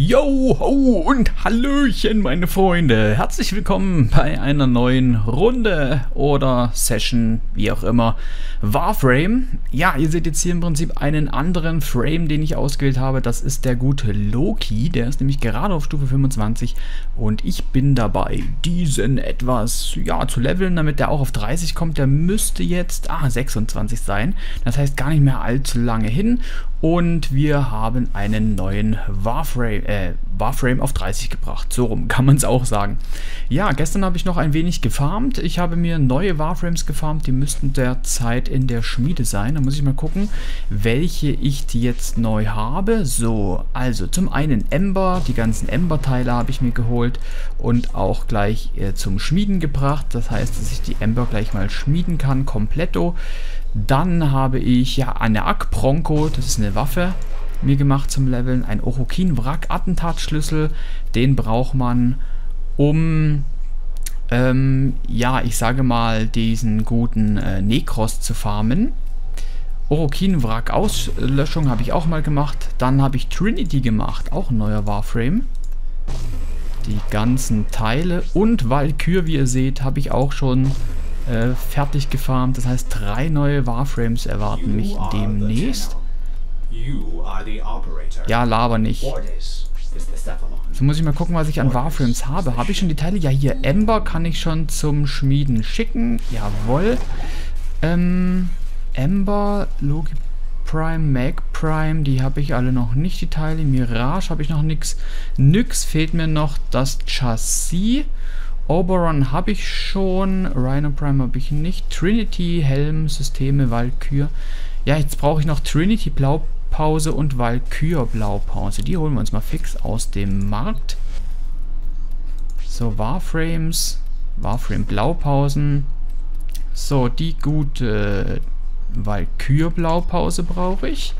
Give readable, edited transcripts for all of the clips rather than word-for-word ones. Yo, ho und Hallöchen meine Freunde, herzlich willkommen bei einer neuen Runde oder Session, wie auch immer, Warframe. Ja, ihr seht jetzt hier im Prinzip einen anderen Frame, den ich ausgewählt habe, das ist der gute Loki, der ist nämlich gerade auf Stufe 25 und ich bin dabei, diesen etwas, ja, zu leveln, damit der auch auf 30 kommt. Der müsste jetzt, 26 sein, das heißt gar nicht mehr allzu lange hin. Und wir haben einen neuen Warframe auf 30 gebracht. So rum kann man es auch sagen. Ja, gestern habe ich noch ein wenig gefarmt. Ich habe mir neue Warframes gefarmt. Die müssten derzeit in der Schmiede sein. Da muss ich mal gucken, welche ich die jetzt neu habe. So, also zum einen Ember. Die ganzen Ember-Teile habe ich mir geholt und auch gleich zum Schmieden gebracht. Das heißt, dass ich die Ember gleich mal schmieden kann, kompletto. Dann habe ich ja eine Akpronko, das ist eine Waffe, mir gemacht zum Leveln. Ein Orokin Wrack, Attentatsschlüssel, den braucht man, um, ja, ich sage mal, diesen guten Nekros zu farmen. Orokin Wrack, Auslöschung habe ich auch mal gemacht. Dann habe ich Trinity gemacht, auch ein neuer Warframe. Die ganzen Teile und Valkyr, wie ihr seht, habe ich auch schon fertig gefarmt. Das heißt, 3 neue Warframes erwarten mich demnächst. Ja, laber nicht. So, muss ich mal gucken, was ich an Warframes habe. Habe ich schon die Teile? Ja, hier Ember kann ich schon zum Schmieden schicken. Jawohl. Ember, Loki Prime, Mag Prime, die habe ich alle noch nicht, die Teile. Mirage habe ich noch nichts. Nix fehlt mir noch das Chassis. Oberon habe ich schon, Rhino Prime habe ich nicht, Trinity, Helm, Systeme, Valkyr. Ja, jetzt brauche ich noch Trinity Blaupause und Valkyr Blaupause. Die holen wir uns mal fix aus dem Markt. So, Warframes, Warframe Blaupausen. So, die gute Valkyr Blaupause brauche ich.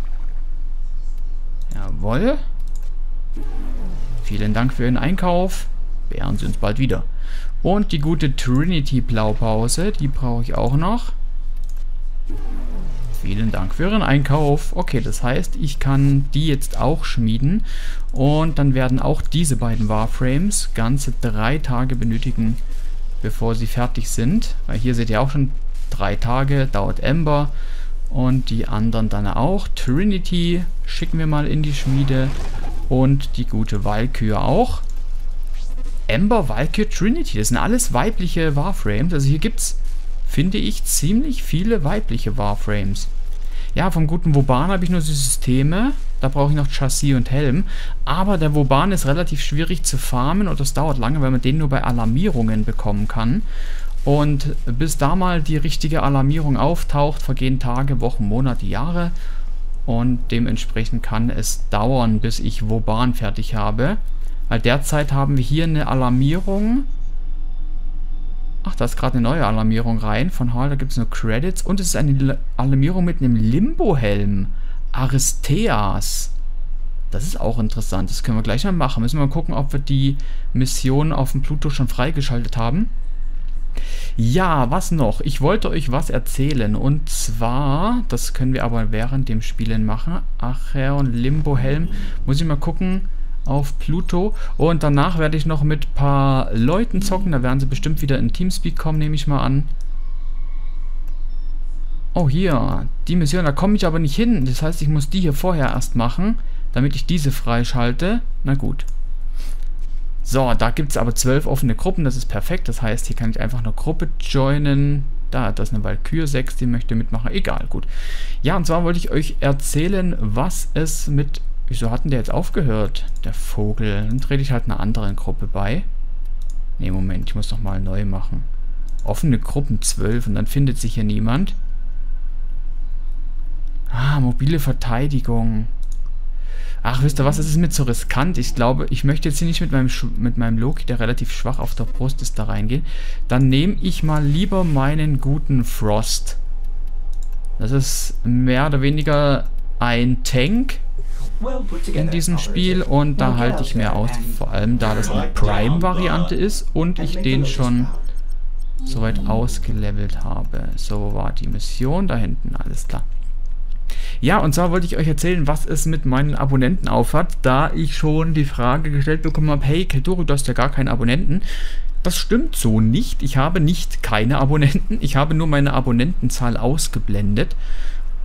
Jawohl. Vielen Dank für Ihren Einkauf. Bären Sie uns bald wieder. Und die gute Trinity Blaupause, die brauche ich auch noch. Vielen Dank für Ihren Einkauf. Okay, das heißt, ich kann die jetzt auch schmieden. Und dann werden auch diese beiden Warframes ganze 3 Tage benötigen, bevor sie fertig sind. Weil hier seht ihr auch schon, 3 Tage dauert Ember. Und die anderen dann auch. Trinity schicken wir mal in die Schmiede. Und die gute Valkyr auch. Ember, Valkyr, Trinity, das sind alles weibliche Warframes. Also hier gibt es, finde ich, ziemlich viele weibliche Warframes. Ja, vom guten Woban habe ich nur die Systeme. Da brauche ich noch Chassis und Helm. Aber der Woban ist relativ schwierig zu farmen und das dauert lange, weil man den nur bei Alarmierungen bekommen kann. Und bis da mal die richtige Alarmierung auftaucht, vergehen Tage, Wochen, Monate, Jahre. Und dementsprechend kann es dauern, bis ich Woban fertig habe. Weil derzeit haben wir hier eine Alarmierung. Ach, da ist gerade eine neue Alarmierung rein. Von Hall, da gibt es nur Credits. Und es ist eine Alarmierung mit einem Limbo-Helm. Aristeas. Das ist auch interessant. Das können wir gleich mal machen. Müssen wir mal gucken, ob wir die Mission auf dem Pluto schon freigeschaltet haben. Ja, was noch? Ich wollte euch was erzählen. Und zwar, das können wir aber während dem Spielen machen. Ach ja, und Limbo-Helm. Muss ich mal gucken. Auf Pluto. Und danach werde ich noch mit ein paar Leuten zocken. Da werden sie bestimmt wieder in Teamspeak kommen, nehme ich mal an. Oh, hier. Die Mission, da komme ich aber nicht hin. Das heißt, ich muss die hier vorher erst machen, damit ich diese freischalte. Na gut. So, da gibt es aber 12 offene Gruppen. Das ist perfekt. Das heißt, hier kann ich einfach eine Gruppe joinen. Da ist eine Valkyr 6, die möchte mitmachen. Egal, gut. Ja, und zwar wollte ich euch erzählen, was es mit... Wieso hatten der jetzt aufgehört? Der Vogel. Dann trete ich halt einer anderen Gruppe bei. Ne, Moment, ich muss nochmal neu machen. Offene Gruppen 12 und dann findet sich hier niemand. Ah, mobile Verteidigung. Ach, wisst ihr was, das ist mir zu riskant. Ich glaube, ich möchte jetzt hier nicht mit meinem Loki, der relativ schwach auf der Brust ist, da reingehen. Dann nehme ich mal lieber meinen guten Frost. Das ist mehr oder weniger ein Tank in diesem Spiel und da halte ich mehr aus, vor allem da das eine Prime-Variante ist und ich den schon soweit ausgelevelt habe. So war die Mission da hinten, alles klar. Ja, und zwar wollte ich euch erzählen, was es mit meinen Abonnenten auf hat, da ich schon die Frage gestellt bekommen habe, hey Keltoru, du hast ja gar keinen Abonnenten. Das stimmt so nicht, ich habe nicht keine Abonnenten, ich habe nur meine Abonnentenzahl ausgeblendet.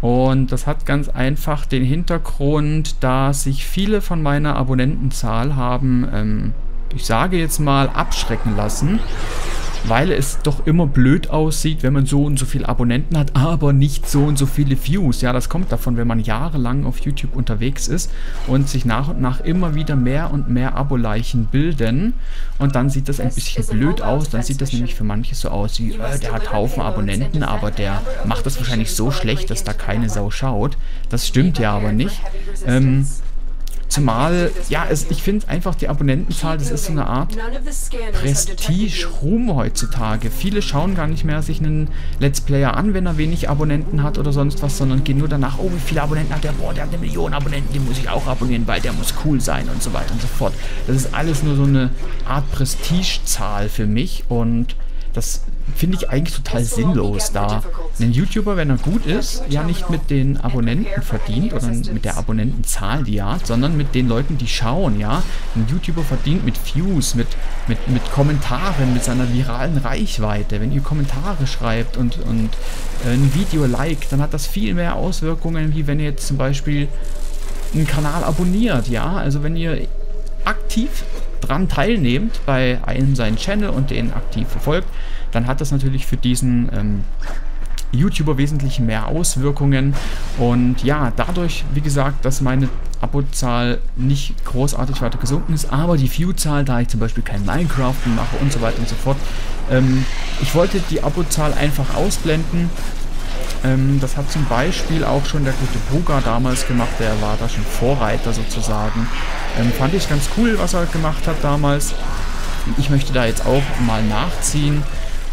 Und das hat ganz einfach den Hintergrund, dass sich viele von meiner Abonnentenzahl haben, ich sage jetzt mal, abschrecken lassen. Weil es doch immer blöd aussieht, wenn man so und so viele Abonnenten hat, aber nicht so und so viele Views. Ja, das kommt davon, wenn man jahrelang auf YouTube unterwegs ist und sich nach und nach immer wieder mehr und mehr Abo-Leichen bilden. Und dann sieht das ein bisschen blöd aus. Dann sieht das nämlich für manche so aus wie, der hat Haufen Abonnenten, aber der macht das wahrscheinlich so schlecht, dass da keine Sau schaut. Das stimmt ja aber nicht. Zumal, ja, ich finde einfach die Abonnentenzahl, das ist so eine Art Prestige-Ruhm heutzutage. Viele schauen gar nicht mehr sich einen Let's Player an, wenn er wenig Abonnenten hat oder sonst was, sondern gehen nur danach, oh, wie viele Abonnenten hat der? Boah, der hat 1 Million Abonnenten, den muss ich auch abonnieren, weil der muss cool sein und so weiter und so fort. Das ist alles nur so eine Art Prestigezahl für mich und das finde ich eigentlich total sinnlos, da ein YouTuber, wenn er gut ist, ja nicht mit den Abonnenten verdient oder mit der Abonnentenzahl, die er hat, sondern mit den Leuten, die schauen, ja. Ein YouTuber verdient mit Views, mit Kommentaren, mit seiner viralen Reichweite. Wenn ihr Kommentare schreibt und ein Video liked, dann hat das viel mehr Auswirkungen, wie wenn ihr jetzt zum Beispiel einen Kanal abonniert, ja. Also wenn ihr aktiv dran teilnehmt bei einem seinen Channel und den aktiv verfolgt, dann hat das natürlich für diesen YouTuber wesentlich mehr Auswirkungen. Und ja, dadurch, wie gesagt, dass meine Abozahl nicht großartig weiter gesunken ist, aber die Viewzahl, da ich zum Beispiel kein Minecraft mache und so weiter und so fort, ich wollte die Abozahl einfach ausblenden. Das hat zum Beispiel auch schon der gute Buga damals gemacht, der war da schon Vorreiter sozusagen. Fand ich ganz cool, was er gemacht hat damals. Ich möchte da jetzt auch mal nachziehen.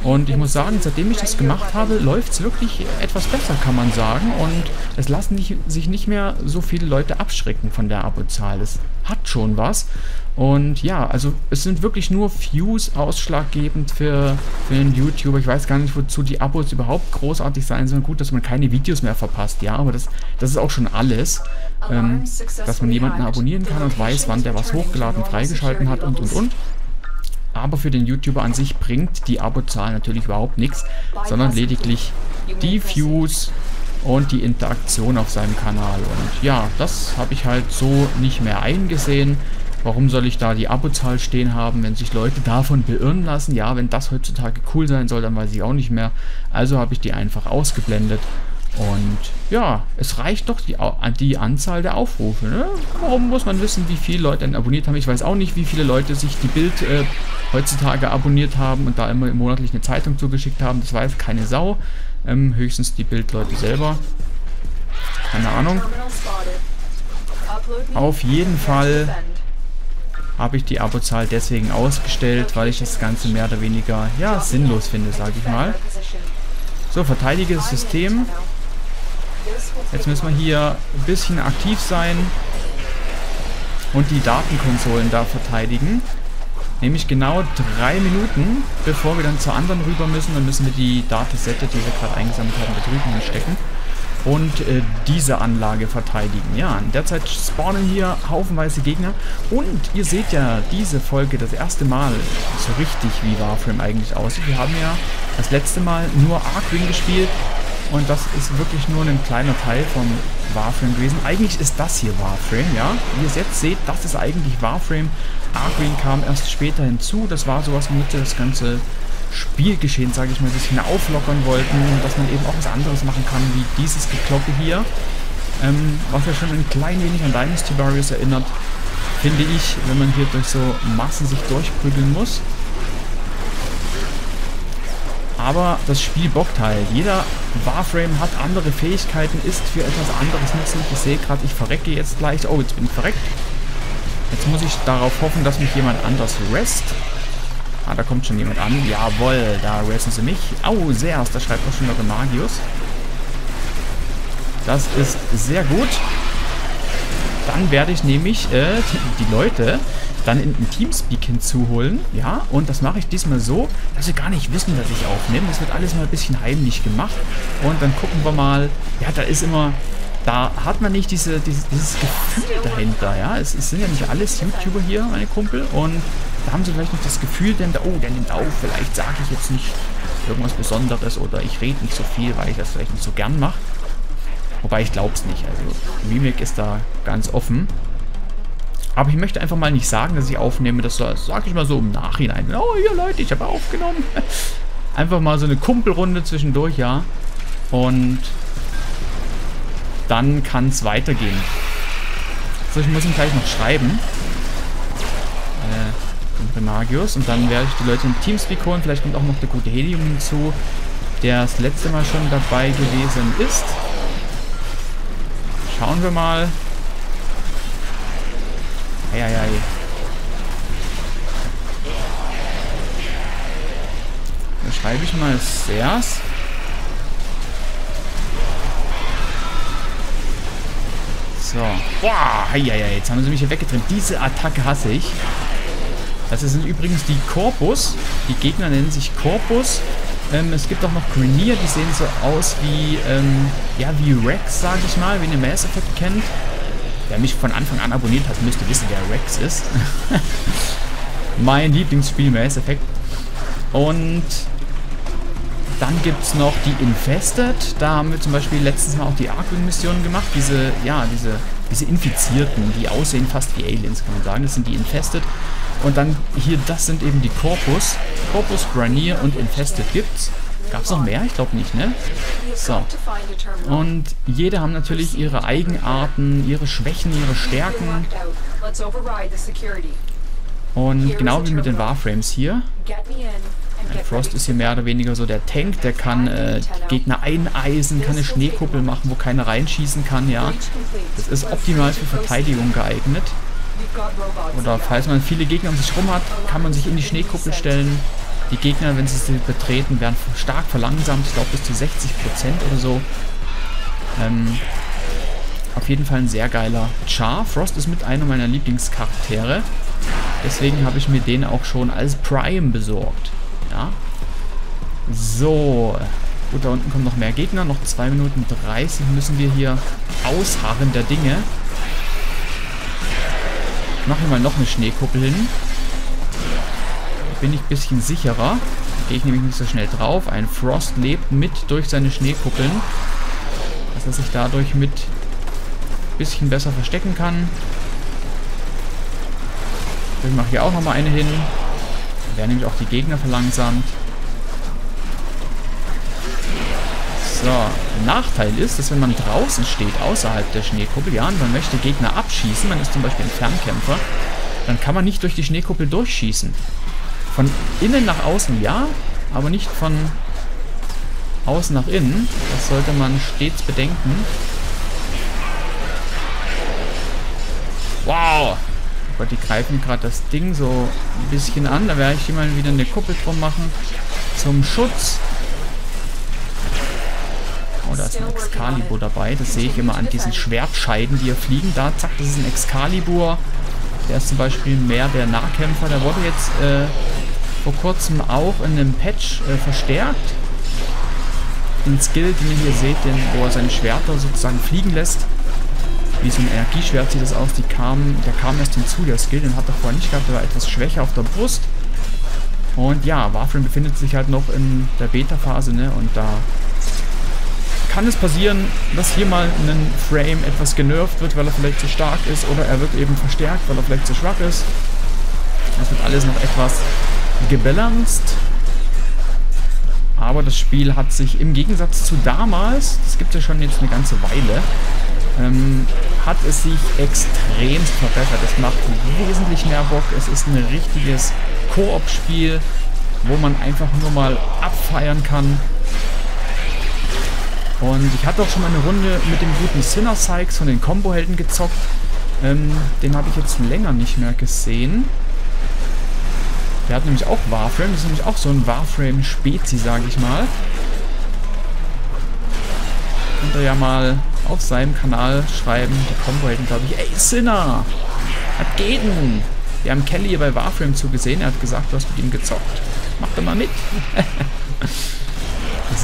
Und ich muss sagen, seitdem ich das gemacht habe, läuft es wirklich etwas besser, kann man sagen. Und es lassen sich nicht mehr so viele Leute abschrecken von der Abozahl. Es hat schon was. Und ja, also es sind wirklich nur Views ausschlaggebend für einen YouTuber. Ich weiß gar nicht, wozu die Abos überhaupt großartig sein sollen. Gut, dass man keine Videos mehr verpasst, ja, aber das ist auch schon alles. Dass man jemanden abonnieren kann und weiß, wann der was hochgeladen, freigeschalten hat und. Aber für den YouTuber an sich bringt die Abozahl natürlich überhaupt nichts, sondern lediglich die Views und die Interaktion auf seinem Kanal. Und ja, das habe ich halt so nicht mehr eingesehen. Warum soll ich da die Abozahl stehen haben, wenn sich Leute davon beirren lassen? Ja, wenn das heutzutage cool sein soll, dann weiß ich auch nicht mehr. Also habe ich die einfach ausgeblendet. Und ja, es reicht doch die Anzahl der Aufrufe, ne? Warum muss man wissen, wie viele Leute einen abonniert haben? Ich weiß auch nicht, wie viele Leute sich die Bild heutzutage abonniert haben und da immer monatlich eine Zeitung zugeschickt haben. Das weiß keine Sau. Höchstens die Bildleute selber. Keine Ahnung. Auf jeden Fall habe ich die Abozahl deswegen ausgestellt, weil ich das Ganze mehr oder weniger, ja, sinnlos finde, sage ich mal. So, verteidige das System. Jetzt müssen wir hier ein bisschen aktiv sein und die Datenkonsolen da verteidigen. Nämlich genau 3 Minuten, bevor wir dann zur anderen rüber müssen. Dann müssen wir die Datasette, die wir gerade eingesammelt haben, da drüben hinstecken und diese Anlage verteidigen. Ja, in der Zeit spawnen hier haufenweise Gegner und ihr seht ja diese Folge das erste Mal so richtig, wie Warframe eigentlich aussieht. Wir haben ja das letzte Mal nur Archwing gespielt und das ist wirklich nur ein kleiner Teil vom Warframe gewesen. Eigentlich ist das hier Warframe, ja. Wie ihr es jetzt seht, das ist eigentlich Warframe. Archwing kam erst später hinzu. Das war sowas, womit das ganze Spielgeschehen, sage ich mal, ein bisschen auflockern wollten, dass man eben auch was anderes machen kann, wie dieses Gekloppe hier, was ja schon ein klein wenig an Dynasty Warriors erinnert, finde ich, wenn man hier durch so Massen sich durchprügeln muss. Aber das Spiel bockt halt. Jeder Warframe hat andere Fähigkeiten, ist für etwas anderes nützlich. Ich sehe gerade, ich verrecke jetzt gleich. Oh, jetzt bin ich verreckt. Jetzt muss ich darauf hoffen, dass mich jemand anders rest. Ah, da kommt schon jemand an. Jawohl, da resten sie mich. Au, Seas, da schreibt auch schon der Magius. Das ist sehr gut. Dann werde ich nämlich die Leute dann in den Teamspeak hinzuholen. Ja, und das mache ich diesmal so, dass sie gar nicht wissen, dass ich aufnehme. Das wird alles mal ein bisschen heimlich gemacht. Und dann gucken wir mal. Ja, da ist immer Da hat man nicht dieses Gefühl dahinter, ja. Es sind ja nicht alles YouTuber hier, meine Kumpel. Und da haben sie vielleicht nicht das Gefühl, denn oh, der nimmt auf, vielleicht sage ich jetzt nicht irgendwas Besonderes oder ich rede nicht so viel, weil ich das vielleicht nicht so gern mache. Wobei ich glaube es nicht, also Mimik ist da ganz offen. Aber ich möchte einfach mal nicht sagen, dass ich aufnehme, das sage ich mal so im Nachhinein. Oh, hier Leute, ich habe aufgenommen. Einfach mal so eine Kumpelrunde zwischendurch, ja. Und dann kann es weitergehen. So, ich muss ihm gleich noch schreiben. Magius. Und dann werde ich die Leute im Teamspeak holen. Vielleicht kommt auch noch der gute Helium hinzu, der das letzte Mal schon dabei gewesen ist. Schauen wir mal. Eieiei. Da schreibe ich mal Sers. So. Boah, eieiei. Jetzt haben sie mich hier weggetrennt. Diese Attacke hasse ich. Das sind übrigens die Corpus. Die Gegner nennen sich Corpus. Es gibt auch noch Grineer, die sehen so aus wie, ja, wie Rex, sage ich mal, wenn ihr Mass Effect kennt. Wer mich von Anfang an abonniert hat, müsste wissen, wer Rex ist. Mein Lieblingsspiel Mass Effect. Und dann gibt es noch die Infested. Da haben wir zum Beispiel letztes Mal auch die Archwing-Mission gemacht. Diese, ja, diese Infizierten, die aussehen fast wie Aliens, kann man sagen. Das sind die Infested. Und dann hier, das sind eben die Corpus. Corpus, Grineer und Infested gibt's. Gab's noch mehr? Ich glaube nicht, ne? So. Und jede haben natürlich ihre Eigenarten, ihre Schwächen, ihre Stärken. Und genau wie mit den Warframes hier. Frost ist hier mehr oder weniger so der Tank, der kann Gegner eineisen, kann eine Schneekuppel machen, wo keiner reinschießen kann, ja. Das ist optimal für Verteidigung geeignet. Oder falls man viele Gegner um sich rum hat, kann man sich in die Schneekuppel stellen. Die Gegner, wenn sie betreten, werden stark verlangsamt. Ich glaube bis zu 60% oder so. Auf jeden Fall ein sehr geiler Char. Frost ist mit einer meiner Lieblingscharaktere. Deswegen habe ich mir den auch schon als Prime besorgt. Ja. So. Gut, da unten kommen noch mehr Gegner. Noch 2 Minuten 30 müssen wir hier ausharren der Dinge. Ich mache hier mal noch eine Schneekuppel hin. Bin ich ein bisschen sicherer. Gehe ich nämlich nicht so schnell drauf. Ein Frost lebt mit durch seine Schneekuppeln. Dass er sich dadurch mit ein bisschen besser verstecken kann. Ich mache hier auch nochmal eine hin. Da werden nämlich auch die Gegner verlangsamt. So, Nachteil ist, dass wenn man draußen steht, außerhalb der Schneekuppel, ja, und man möchte Gegner abschießen, man ist zum Beispiel ein Fernkämpfer, dann kann man nicht durch die Schneekuppel durchschießen. Von innen nach außen, ja, aber nicht von außen nach innen. Das sollte man stets bedenken. Wow! Oh Gott, die greifen gerade das Ding so ein bisschen an. Da werde ich hier mal wieder eine Kuppel drum machen. Zum Schutz. Oh, da ist ein Excalibur dabei. Das sehe ich immer an diesen Schwertscheiden, die hier fliegen. Da, zack, das ist ein Excalibur. Der ist zum Beispiel mehr der Nahkämpfer. Der wurde jetzt vor kurzem auch in einem Patch verstärkt. Den Skill, den ihr hier seht, wo er seine Schwerter sozusagen fliegen lässt. Wie so ein Energieschwert sieht das aus. Der kam erst hinzu, der Skill. Den hat er vorher nicht gehabt. Der war etwas schwächer auf der Brust. Und ja, Warframe befindet sich halt noch in der Beta-Phase, ne? Und da kann es passieren, dass hier mal ein Frame etwas genervt wird, weil er vielleicht zu stark ist, oder er wird eben verstärkt, weil er vielleicht zu schwach ist. Das wird alles noch etwas gebalanced. Aber das Spiel hat sich im Gegensatz zu damals, das gibt es ja schon jetzt eine ganze Weile, hat es sich extrem verbessert. Es macht wesentlich mehr Bock. Es ist ein richtiges Koop-Spiel, wo man einfach nur mal abfeiern kann. Und ich hatte auch schon mal eine Runde mit dem guten Sinner Sykes von den Kombo-Helden gezockt. Den habe ich jetzt länger nicht mehr gesehen. Der hat nämlich auch Warframe. Das ist nämlich auch so ein Warframe-Spezi, sage ich mal. Könnt ihr ja mal auf seinem Kanal schreiben. Die Kombo-Helden, glaube ich. Ey, Sinner! Was geht denn? Wir haben Kelly hier bei Warframe zugesehen. Er hat gesagt, du hast mit ihm gezockt. Mach doch mal mit.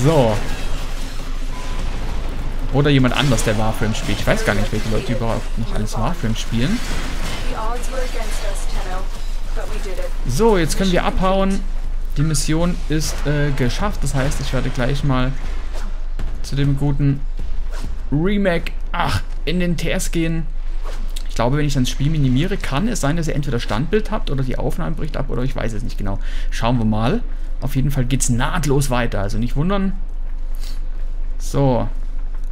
So. Oder jemand anders, der Warframe spielt. Ich weiß gar nicht, welche Leute überhaupt noch alles Warframe spielen. So, jetzt können wir abhauen. Die Mission ist geschafft. Das heißt, ich werde gleich mal zu dem guten Remake in den TS gehen. Ich glaube, wenn ich dann das Spiel minimiere, kann es sein, dass ihr entweder Standbild habt oder die Aufnahme bricht ab oder ich weiß es nicht genau. Schauen wir mal. Auf jeden Fall geht es nahtlos weiter. Also nicht wundern. So.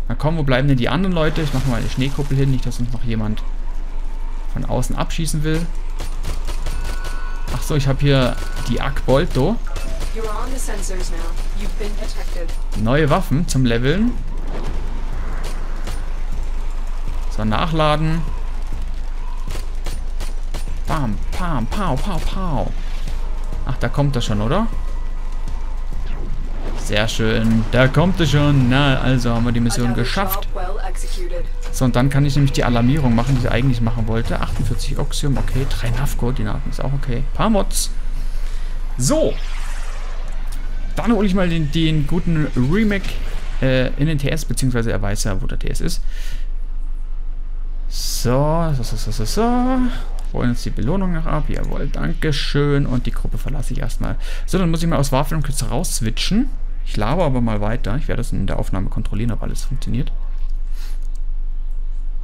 Na komm, wo bleiben denn die anderen Leute? Ich mache mal eine Schneekuppel hin. Nicht, dass uns noch jemand von außen abschießen will. Ach so, ich habe hier die Akbolto. Neue Waffen zum Leveln. So, nachladen. Bam, bam, pow, pow, pow. Ach, da kommt er schon, oder? Sehr schön. Da kommt er schon. Na, also haben wir die Mission geschafft. So, und dann kann ich nämlich die Alarmierung machen, die ich eigentlich machen wollte. 48 Oxium, okay. 3 NAV-Koordinaten ist auch okay. Paar Mods. So. Dann hole ich mal den guten Remake in den TS, beziehungsweise er weiß ja, wo der TS ist. So. Holen uns die Belohnung noch ab. Jawohl, dankeschön. Und die Gruppe verlasse ich erstmal. So, dann muss ich mal aus Warframe kurz raus switchen. Ich laber aber mal weiter. Ich werde das in der Aufnahme kontrollieren, ob alles funktioniert.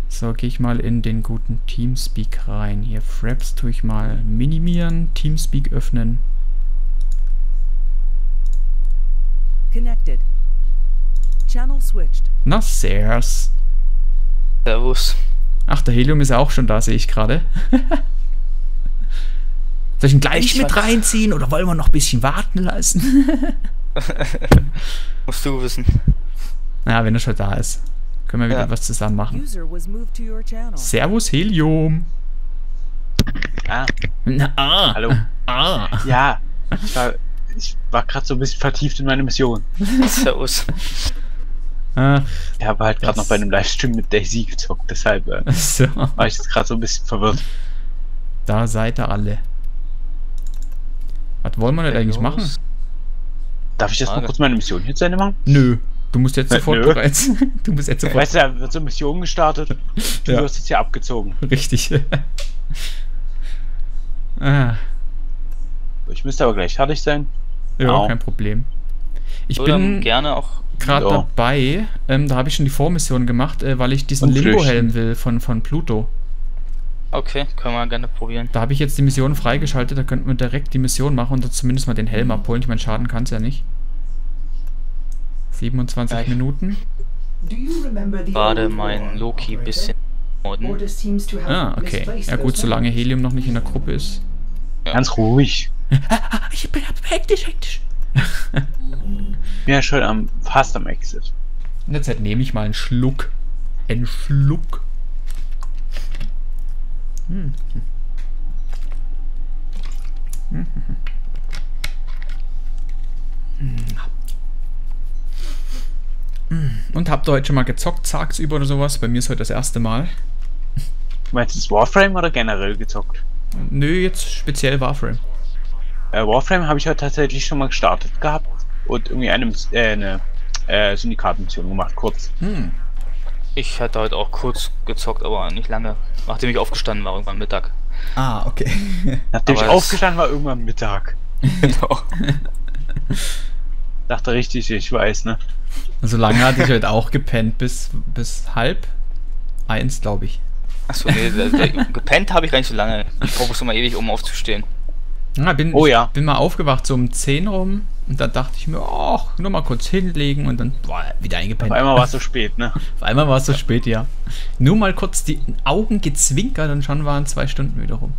So, gehe ich mal in den guten Teamspeak rein. Hier Fraps tue ich mal minimieren, Teamspeak öffnen. Connected. Channel switched. Na, servus. Servus. Ach, der Helium ist ja auch schon da, sehe ich gerade. Soll ich ihn gleich mit reinziehen oder wollen wir noch ein bisschen warten lassen? Musst du wissen. Naja, wenn er schon da ist. Können wir wieder was zusammen machen. Servus Helium. Hallo. Ja, ich war gerade so ein bisschen vertieft in meine Mission. Servus. Ich habe halt gerade noch bei einem Livestream mit Daisy gezockt, deshalb war ich jetzt gerade so ein bisschen verwirrt. Da seid ihr alle. Was wollen wir denn eigentlich machen? Darf ich jetzt mal kurz meine Mission hier zu Ende machen? Nö. Du musst jetzt sofort bereits. Du musst jetzt sofort. Weißt du, da wird so eine Mission gestartet. Du wirst jetzt hier abgezogen. Richtig. Ich müsste aber gleich fertig sein. Ja, kein Problem. Ich bin gerne auch gerade dabei. Da habe ich schon die Vormission gemacht, weil ich diesen Limbo-Helm will von Pluto. Okay, können wir gerne probieren. Da habe ich jetzt die Mission freigeschaltet. Da könnten wir direkt die Mission machen und zumindest mal den Helm abholen. Ich meine, Schaden kann es ja nicht. 27 Minuten. Gerade mein Loki ein bisschen morden. Okay. Ja gut, solange Helium noch nicht in der Gruppe ist. Ja. Ganz ruhig. Ich bin hektisch. Ja, schon fast am Exit. In der Zeit nehme ich mal einen Schluck. Einen Schluck. Und habt ihr heute schon mal gezockt, tagsüber oder sowas? Bei mir ist heute das erste Mal. Meinst du das Warframe oder generell gezockt? Nö, jetzt speziell Warframe. Warframe habe ich heute tatsächlich schon mal gestartet gehabt und irgendwie eine Syndikatenmission gemacht, kurz. Ich hatte heute auch kurz gezockt, aber nicht lange. Nachdem ich aufgestanden war, irgendwann Mittag. Okay. Nachdem aber ich aufgestanden war, irgendwann Mittag. Genau. Dachte richtig, ich weiß, ne? So lange hatte ich heute auch gepennt, bis 1:30, glaube ich. Achso, nee, gepennt habe ich gar nicht so lange. Ich brauche es immer ewig, um aufzustehen. Na, ich bin mal aufgewacht, so um 10 rum. Und da dachte ich mir, ach, nur mal kurz hinlegen und dann wieder eingepennt. Auf einmal war es so spät, ne? Auf einmal war es so spät, ja. Nur mal kurz die Augen gezwinkert und schon waren 2 Stunden wieder rum.